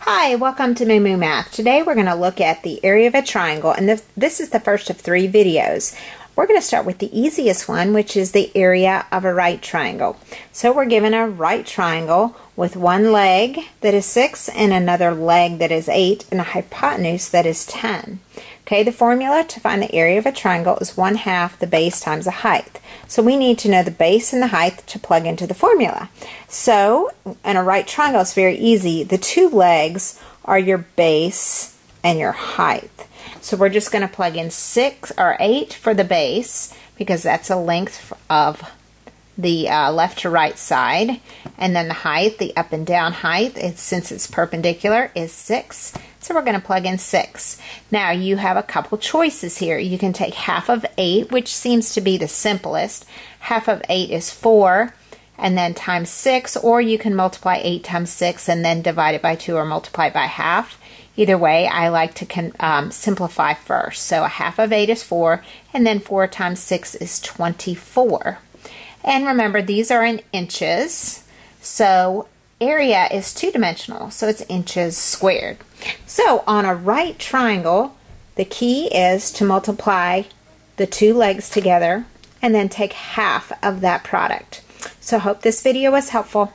Hi, welcome to Moo Moo Math. Today we're going to look at the area of a triangle, and this is the first of three videos. We're going to start with the easiest one, which is the area of a right triangle. So we're given a right triangle with one leg that is 6 and another leg that is 8 and a hypotenuse that is 10. Okay, the formula to find the area of a triangle is 1/2 the base times the height. So we need to know the base and the height to plug into the formula. So in a right triangle, it's very easy. The two legs are your base and your height. So we're just going to plug in 6 or 8 for the base, because that's the length of the left to right side. And then the height, the up and down height, since it's perpendicular, is 6. So we're going to plug in 6. Now you have a couple choices here. You can take 1/2 of 8, which seems to be the simplest. 1/2 of 8 is 4, and then times 6, or you can multiply 8 times 6 and then divide it by 2 or multiply by 1/2. Either way, I like to simplify first. So 1/2 of 8 is 4, and then 4 times 6 is 24. And remember, these are in inches. So area is two-dimensional, so it's inches squared. So on a right triangle, the key is to multiply the two legs together and then take 1/2 of that product. So I hope this video was helpful.